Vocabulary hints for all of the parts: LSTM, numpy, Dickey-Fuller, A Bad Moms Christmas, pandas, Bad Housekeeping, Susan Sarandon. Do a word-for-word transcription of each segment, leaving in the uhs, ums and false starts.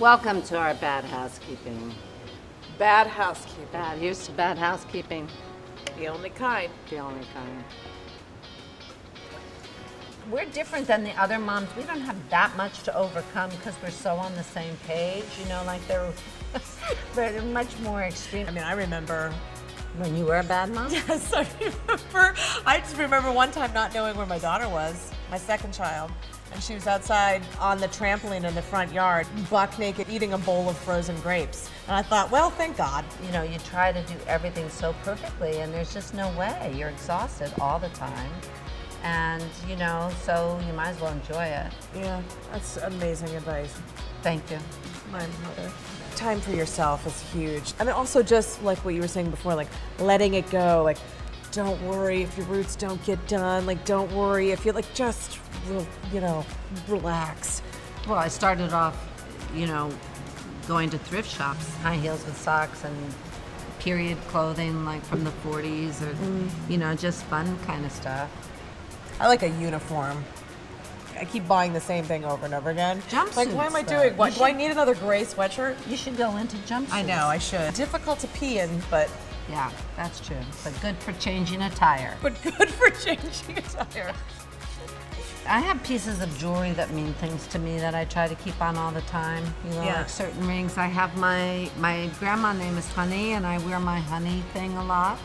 Welcome to our Bad Housekeeping. Bad Housekeeping. Bad, here's to Bad Housekeeping. The only kind. The only kind. We're different than the other moms. We don't have that much to overcome because we're so on the same page. You know, like they're, they're much more extreme. I mean, I remember when you were a bad mom? Yes, I remember. I just remember one time not knowing where my daughter was, my second child, and she was outside on the trampoline in the front yard, buck naked, eating a bowl of frozen grapes. And I thought, well, thank God. You know, you try to do everything so perfectly, and there's just no way. You're exhausted all the time. And, you know, so you might as well enjoy it. Yeah, that's amazing advice. Thank you. My mother. Time for yourself is huge. I mean, also just like what you were saying before, like letting it go, like don't worry if your roots don't get done, like don't worry if you're like just, you know, relax. Well, I started off, you know, going to thrift shops, high heels with socks and period clothing like from the forties or, mm. you know, just fun kind of stuff. I like a uniform. I keep buying the same thing over and over again. Jumpsuits. Like, why am I doing? Why, should, do I need another gray sweatshirt? You should go into jumpsuits. I know, I should. Difficult to pee in, but. Yeah, that's true. But good for changing attire. But good for changing attire. I have pieces of jewelry that mean things to me that I try to keep on all the time. You know, yeah. like certain rings. I have my, my grandma name is Honey, and I wear my honey thing a lot.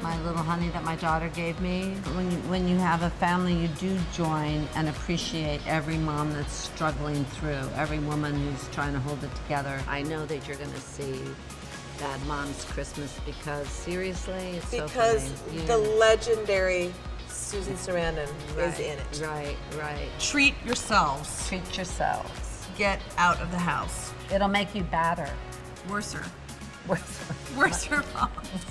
My little honey that my daughter gave me. When you, when you have a family, you do join and appreciate every mom that's struggling through, every woman who's trying to hold it together. I know that you're gonna see Bad Moms Christmas because seriously, it's because so funny. Because the yeah. legendary Susan Sarandon right, is in it. Right, right. Treat yourselves. Treat yourselves. Get out of the house. It'll make you badder. Worser. Worser. Worser moms.